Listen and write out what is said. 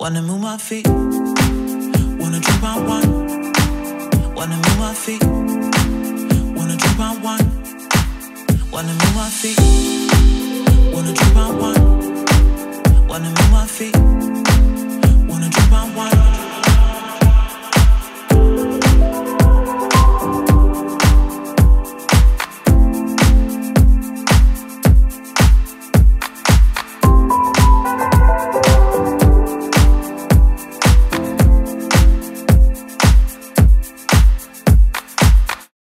Wanna move my feet, wanna drink my wine. Wanna move my feet, wanna drink my wine. Wanna move my feet, wanna drink my wine. Wanna move my feet, wanna drink my wine.